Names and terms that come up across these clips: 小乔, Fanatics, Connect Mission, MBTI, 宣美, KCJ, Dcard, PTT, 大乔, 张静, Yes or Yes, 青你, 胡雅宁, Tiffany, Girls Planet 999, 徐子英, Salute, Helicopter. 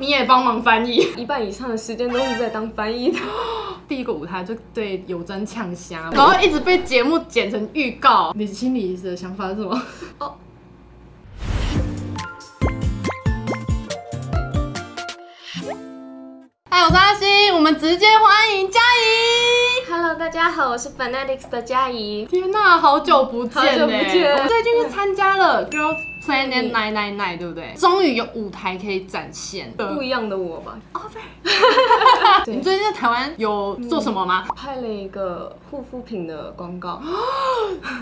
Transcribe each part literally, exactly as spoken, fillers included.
你也帮忙翻译，一半以上的时间都是在当翻译的。第一个舞台就对有真呛瞎，然后一直被节目剪成预告。你心里的想法是什么？哦。 我是阿星，我们直接欢迎佳怡。Hello， 大家好，我是 Fanatics 的佳怡。天哪，好久不见、欸，好久不见。我们最近去参加了 Girls Planet 九九九， 对不对？终于有舞台可以展现不一样的我吧。哦，对。你最近在台湾有做什么吗？拍了一个护肤品的广告。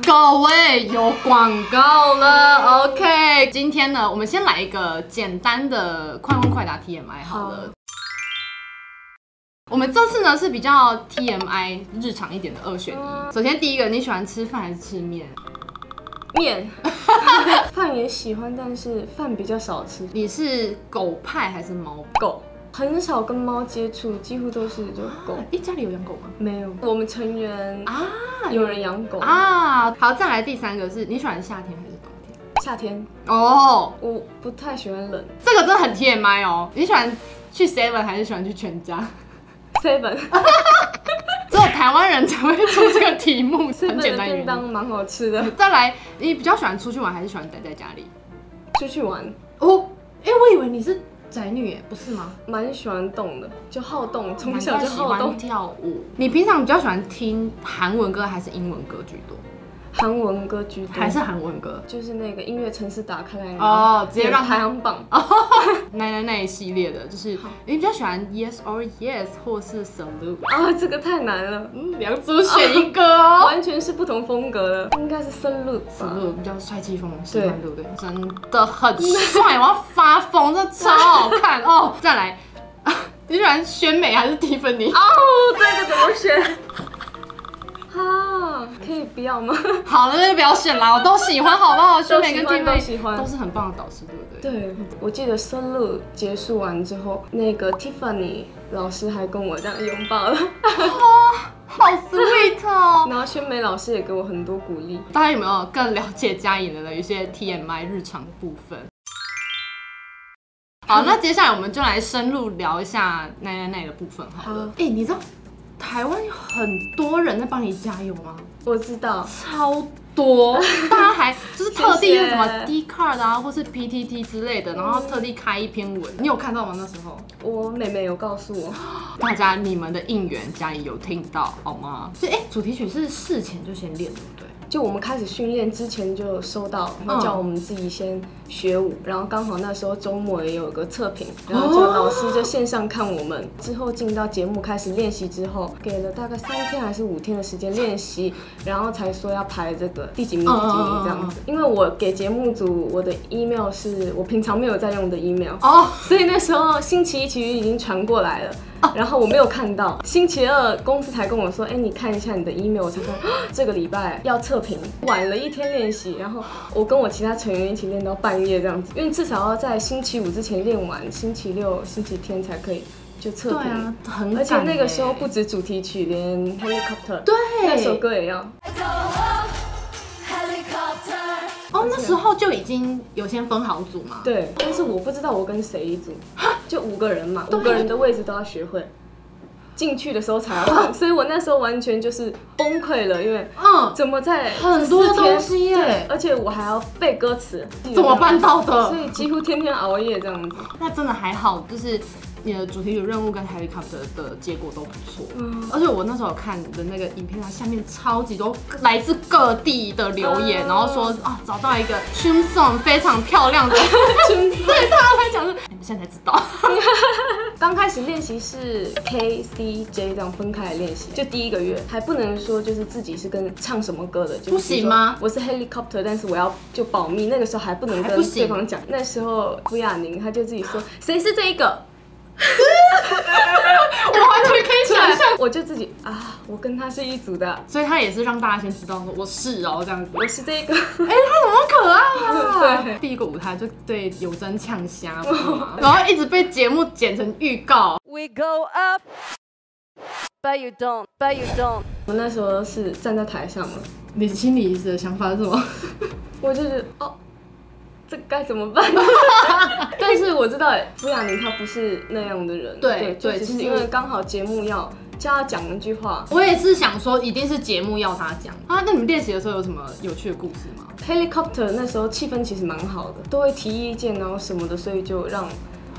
各位有广告了 ，OK。今天呢，我们先来一个简单的快问快答 T M I 好了。 我们这次呢是比较 T M I 日常一点的二选一。首先第一个，你喜欢吃饭还是吃面？面，饭也喜欢，但是饭比较少吃。你是狗派还是猫？狗，很少跟猫接触，几乎都是就狗。哎，家里有养狗吗？没有，我们成员啊有人养狗啊。好，再来第三个是你喜欢夏天还是冬天？夏天哦，我不太喜欢冷。这个真的很 T M I 哦。你喜欢去 Seven 还是喜欢去全家？ seven， 只有台湾人才会出这个题目，很简单。便当蛮好吃的。再来，你比较喜欢出去玩还是喜欢待在家里？出去玩哦，哎、欸，我以为你是宅女耶，不是吗？蛮喜欢动的，就好动，从小就好动。跳舞。你平常比较喜欢听韩文歌还是英文歌居多？ 韩文歌居多，还是韩文歌，就是那个音乐城市打开来哦，直接让排行榜哦，那那那一系列的，就是你比较喜欢 Yes or Yes 或是 Salute 啊，这个太难了，嗯，两组选一个哦，完全是不同风格的，应该是 Salute Salute 比较帅气风，对对不对？真的很帅，我要发疯，这超好看哦！再来，你喜欢宣美还是 Tiffany？ 哦，这个怎么选？ 啊，可以不要吗？好了，那就不要选啦，我都喜欢，好不好？宣美跟 Tiffany 都是很棒的导师，对不对？对，我记得生日结束完之后，那个 Tiffany 老师还跟我这样拥抱了，哦，好 sweet 哦。然后宣美老师也给我很多鼓励。大家有没有更了解佳颖的一些 T M I 日常部分？ 好，那接下来我们就来深入聊一下奈奈奈的部分好了。哎，你知道？ 台湾有很多人在帮你加油吗？我知道，超多，大家还就是特地什么 Dcard 啊，或是 P T T 之类的，然后特地开一篇文，你有看到吗？那时候我妹妹有告诉我，大家你们的应援佳怡有听到好吗？所以哎、欸，主题曲是事前就先练，对不对？就我们开始训练之前就收到，然后叫我们自己先学舞，然后刚好那时候周末也有个测评，然后就老师就线上看我们，之后进到节目开始练习之后。 给了大概三天还是五天的时间练习，然后才说要排这个第几名、第几名这样子。因为我给节目组我的 email 是我平常没有在用的 email 哦，所以那时候星期一其实已经传过来了，然后我没有看到。星期二公司才跟我说，哎，你看一下你的 email， 我才说这个礼拜要测评，晚了一天练习，然后我跟我其他成员一起练到半夜这样子，因为至少要在星期五之前练完，星期六、星期天才可以。 就测评，啊、很而且那个时候不止主题曲，连 Helicopter 对那首歌也要。哦，那时候就已经有先分好组嘛。对，但是我不知道我跟谁一组，就五个人嘛，五个人的位置都要学会。进去的时候才要换，所以我那时候完全就是崩溃了，因为嗯，怎么在很多东西耶，而且我还要背歌词，怎么办到的？所以几乎天天熬夜这样子。那真的还好，就是。 你的主题曲任务跟 Helicopter 的结果都不错，嗯，而且我那时候看的那个影片，它下面超级多来自各地的留言，然后说啊找到一个 Theme Song 非常漂亮的，对，大家来讲是，你们现在才知道。刚开始练习是 K C J 这样分开来练习，就第一个月还不能说就是自己是跟唱什么歌的，不行吗？我是 Helicopter， 但是我要就保密，那个时候还不能跟对方讲。那时候胡雅宁她就自己说谁是这一个。 我完全可以想象，我就自己啊，我跟他是一组的，所以他也是让大家先知道说我是哦这样子，我是这个，哎、欸，他怎么可爱啊？对，第一个舞台就对有真呛瞎，然后一直被节目剪成预告。We go up, but you don't, but you don't。我那时候是站在台上嘛，你心里的想法是什么？我就是哦。这该怎么办？但是我知道普雅宁她不是那样的人，对对，只是因为刚好节目要。 叫他讲那句话，我也是想说，一定是节目要他讲啊。那你们练习的时候有什么有趣的故事吗 ？Helicopter 那时候气氛其实蛮好的，都会提意见，然后什么的，所以就让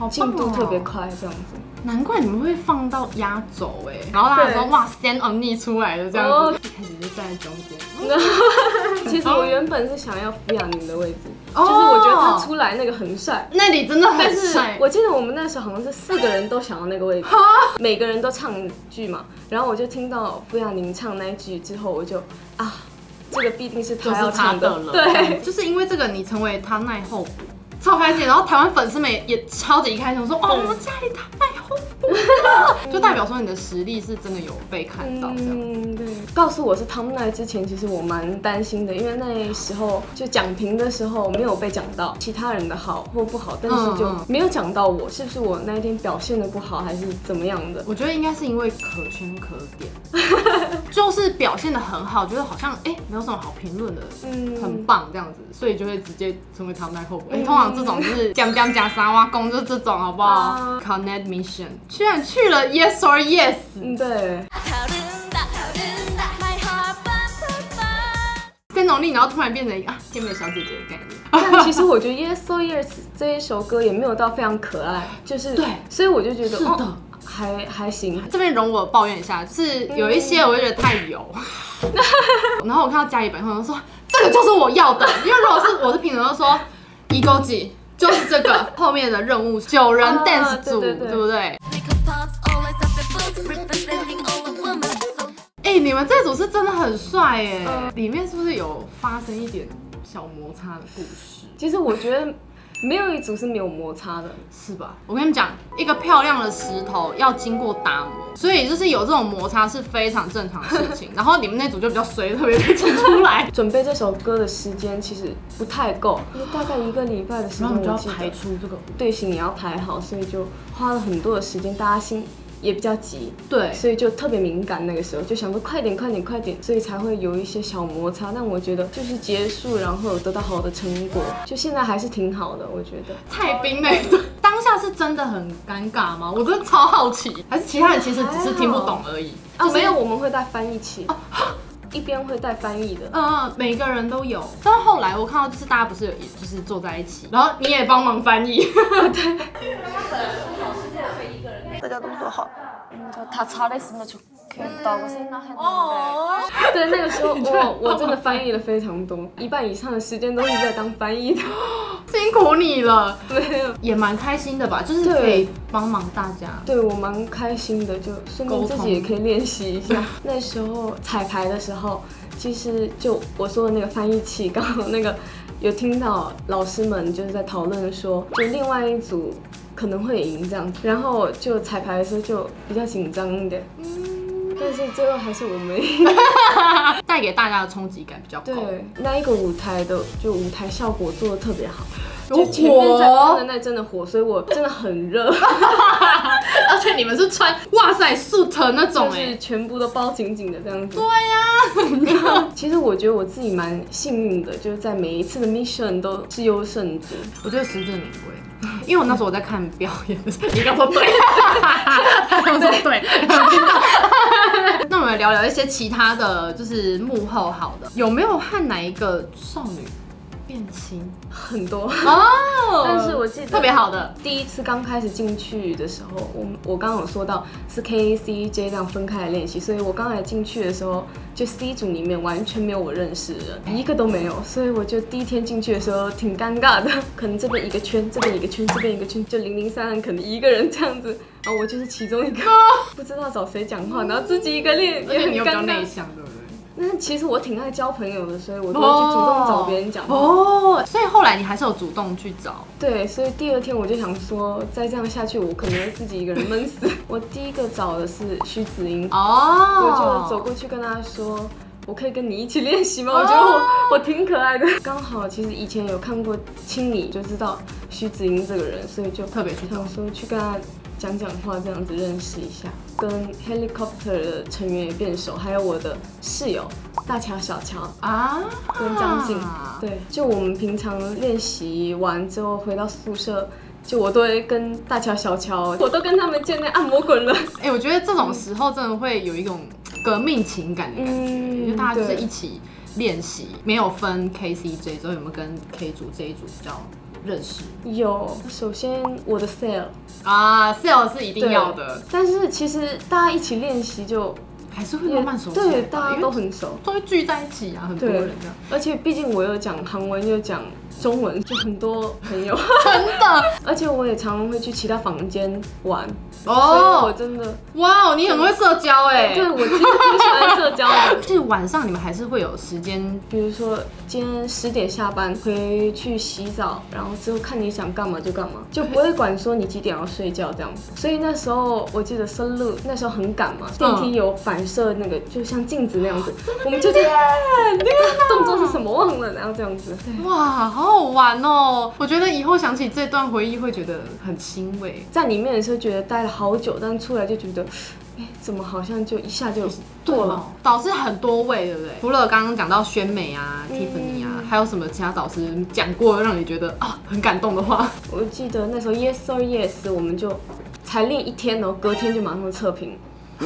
进度特别快这样子。难怪你们会放到压轴哎，然后大家说哇 ，Stand on me 出来的这样子， oh. 一开始就站在中间。其实我原本是想要抚养您的位置， oh. 就是我觉得他出来那个很帅，那里真的很帅。我记得我们那时候好像是四个人都想要那个位置， huh? 每个人都唱一句嘛，然后我就听到抚养您唱那一句之后，我就啊，这个必定是他要唱的了。对，就是因为这个你成为他奈后补。 超开心，然后台湾粉丝们也也超级开心，说哦，我们家里太后补，就代表说你的实力是真的有被看到这样。嗯，对。告诉我是Tom Night之前，其实我蛮担心的，因为那时候就讲评的时候没有被讲到其他人的好或不好，但是就没有讲到我是不是我那一天表现的不好，还是怎么样的。我觉得应该是因为可圈可点，就是表现的很好，觉得好像哎、欸、没有什么好评论的，嗯，很棒这样子，所以就会直接成为Tom Night后补。哎、欸，通常。 这种就是讲讲讲三挖工，就这种好不好 ？Connect Mission， 居然去了 Yes or Yes， 对。三种力，然后突然变成一个啊，健美小姐姐的概念。但其实我觉得 Yes or Yes 这一首歌也没有到非常可爱，就是对，所以我就觉得是的，哦、还还行。这边容我抱怨一下，就是有一些我就觉得太油，然后我看到家里本身说这个就是我要的，因为如果是我是评论就说。 一勾几就是这个后面的任务，九人 dance 组，对不对？哎，你们这组是真的很帅耶！里面是不是有发生一点小摩擦的故事？其实我觉得没有一组是没有摩擦的，是吧？我跟你们讲，一个漂亮的石头要经过打磨，所以就是有这种摩擦是非常正常的事情。然后你们那组就比较随，特别被挤出来。准备这首歌的时间其实不太够，大概一个礼拜的时间，然后你就要排出这个队形，你要排好，所以就花了很多的时间，大家心也比较急，对，所以就特别敏感。那个时候就想说快点，快点，快点，所以才会有一些小摩擦。但我觉得就是结束，然后得到好的成果，就现在还是挺好的，我觉得。蔡冰那个当下是真的很尴尬吗？我真的超好奇，还是其他人其实只是听不懂而已？啊，没有，我们会带翻译器。哦 一边会带翻译的，嗯，每个人都有。但后来我看到就是大家不是有就是坐在一起，然后你也帮忙翻译，对。大家都说好，他查了什么就可以到我身上很多。对，那个时候我我真的翻译了非常多，一半以上的时间都是在当翻译的，辛苦你了。对，也蛮开心的吧，就是可以帮忙大家。对我蛮开心的，就顺便自己也可以练习一下。那时候彩排的时候，其实就我说的那个翻译器，刚好那个有听到老师们就是在讨论说，就另外一组可能会赢这样，然后就彩排的时候就比较紧张一点。嗯 但是最后还是我们带给大家的冲击感比较高。对，那一个舞台的就舞台效果做的特别好，就前面在看的那真的火，所以我真的很热。而且你们是穿哇塞 suit 那种哎，就是全部都包紧紧的这样子。对呀。其实我觉得我自己蛮幸运的，就是在每一次的 mission 都是优胜者。我觉得实至名归。 因为我那时候我在看表演的时候，你刚说对，我说对，那我们聊聊一些其他的就是幕后好的，有没有和哪一个少女变亲？很多哦，但是我记得特别好的，第一次刚开始进去的时候，我我刚刚有说到是 K、C、J 这样分开来练习，所以我刚才进去的时候，就 C 组里面完全没有我认识的人，一个都没有，所以我就第一天进去的时候挺尴尬的，可能这边一个圈，这边一个圈，这边一个圈，就零零三可能一个人这样子，然后我就是其中一个，不知道找谁讲话，然后自己一个练也很尴尬。你又比较内向，对不对？ 那其实我挺爱交朋友的，所以我都会去主动找别人讲话。哦，所以后来你还是有主动去找。对，所以第二天我就想说，再这样下去，我可能会自己一个人闷死。我第一个找的是徐子英，哦，我就走过去跟她说，我可以跟你一起练习吗？我觉得我我挺可爱的。刚好其实以前有看过《青你》，就知道。徐子英这个人，所以就特别去想说去跟他讲讲话，这样子认识一下。跟 Helicopter 的成员也变熟，还有我的室友大乔、小乔啊，跟张静。对，就我们平常练习完之后回到宿舍。 就我都会跟大乔、小乔，我都跟他们见面按摩滚轮。哎、欸，我觉得这种时候真的会有一种革命情感的感觉，嗯、就大家就是一起练习，没有分 K、C、J 之后有没有跟 K 组、J 组比较认识？有，首先我的 Sale 啊 ，Sale 是一定要的，但是其实大家一起练习就。 还是会慢慢熟，对，大家都很熟，都会聚在一起啊，很多人这样。而且毕竟我又讲韩文又讲中文，就很多朋友，真的。而且我也常常会去其他房间玩。哦，我真的，哇，你很会社交哎。对，我真的很喜欢社交的。就是晚上你们还是会有时间，比如说今天十点下班回去洗澡，然后之后看你想干嘛就干嘛，就不会管说你几点要睡觉这样子。所以那时候我记得生日那时候很赶嘛，电梯有反。 射那个就像镜子那样子，我们就这样，那个动作是什么忘了，然后这样子。哇，好好玩哦！我觉得以后想起这段回忆会觉得很欣慰。在里面的时候觉得待了好久，但出来就觉得，哎，怎么好像就一下就过了？导师很多位，对不对？除了刚刚讲到宣美啊、Tiffany 啊，还有什么其他导师讲过让你觉得啊很感动的话？我记得那时候 Yes or Yes， 我们就才练一天哦，隔天就马上测评。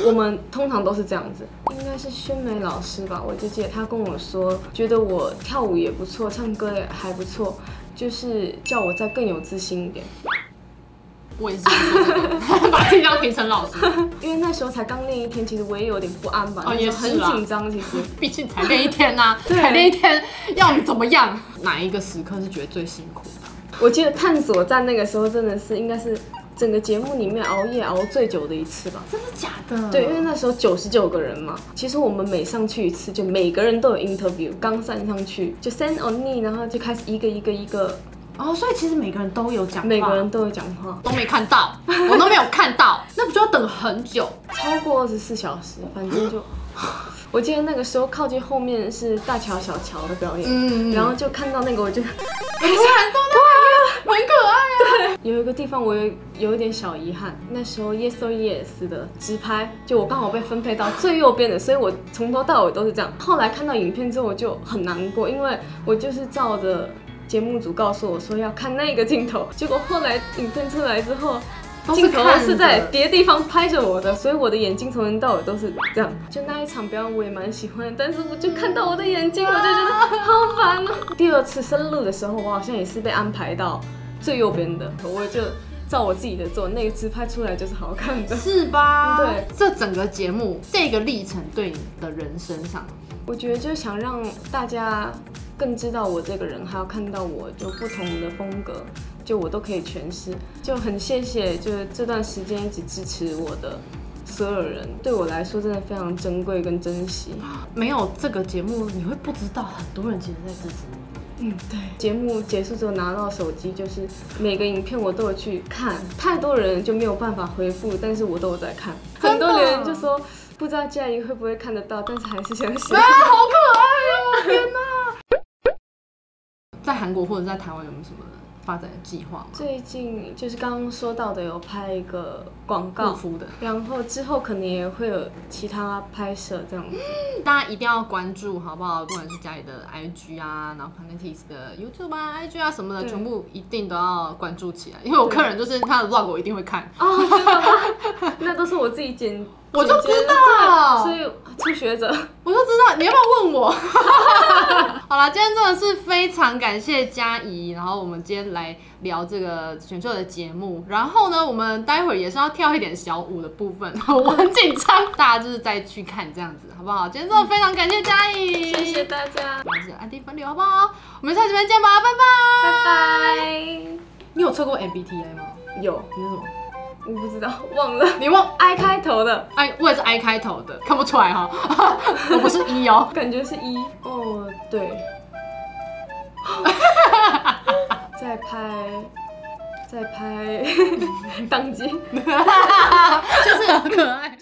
我们通常都是这样子，应该是宣美老师吧，我就记得她跟我说，觉得我跳舞也不错，唱歌也还不错，就是叫我再更有自信一点。我也是把自己当评审老师，因为那时候才刚练一天，其实我也有点不安吧，哦、也很紧张。其实毕竟才练一天呐、啊，才练一天，要你怎么样？哪一个时刻是觉得最辛苦的？我记得探索站那个时候真的是，应该是。 整个节目里面熬夜熬最久的一次吧？真的假的？对，因为那时候九十九个人嘛，其实我们每上去一次，就每个人都有 interview， 刚上上去就 send on me， 然后就开始一个一个一个。哦，所以其实每个人都有讲话，每个人都有讲话，都没看到，我都没有看到，那不就要等很久？超过二十四小时，反正就。我记得那个时候靠近后面是大乔、小乔的表演，嗯、然后就看到那个，我就很感动。 很可爱啊！对，有一个地方我有有一点小遗憾，那时候 Yes or Yes 的直拍，就我刚好被分配到最右边的，所以我从头到尾都是这样。后来看到影片之后，我就很难过，因为我就是照着节目组告诉我说要看那个镜头，结果后来影片出来之后。 镜头是在别的地方拍着我的，所以我的眼睛从头到尾都是这样。就那一场表演我也蛮喜欢，但是我就看到我的眼睛，我就觉得好烦啊。第二次深入的时候，我好像也是被安排到最右边的，我就照我自己的做，那一支拍出来就是好看的，是吧？对，这整个节目这个历程对你的人生上，我觉得就想让大家更知道我这个人，还要看到我就不同的风格。 就我都可以诠释，就很谢谢，就是这段时间一直支持我的所有人，对我来说真的非常珍贵跟珍惜。没有这个节目，你会不知道很多人其实在支持你。嗯，对。节目结束之后拿到手机，就是每个影片我都有去看，太多人就没有办法回复，但是我都有在看。很多人就说不知道嘉怡会不会看得到，但是还是相信。啊，好可爱哦！天哪！在韩国或者在台湾有没有什么？ 发展的计划吗？最近就是刚刚说到的，有拍一个广告，护肤的，然后之后可能也会有其他拍摄这样子，嗯、大家一定要关注好不好？不管是家里的 I G 啊，然后 Fanatics 的 YouTube 啊、I G 啊什么的，全部一定都要关注起来，因为我个人就是他的 vlog 我一定会看。哦，真的吗？那都是我自己剪，我就知道，所以初学者我就知道，你要不要问我？好啦，今天真的是非常感谢嘉怡，然后我们今天来聊这个选秀的节目，然后呢，我们待会儿也是要跳一点小舞的部分，我很紧张，大家就是再去看这样子，好不好？今天真的非常感谢嘉怡，谢谢大家，我是安迪分流，好不好？我们下期再见吧，拜拜，拜拜。你有测过 M B T I 吗？有，你是什么？ 我不知道，忘了。你忘 I 开头的 ，I 我也是 I 开头的，看不出来哈、哦。我不是E哦，感觉是E哦，对。在拍，在拍，当机，就是很可爱。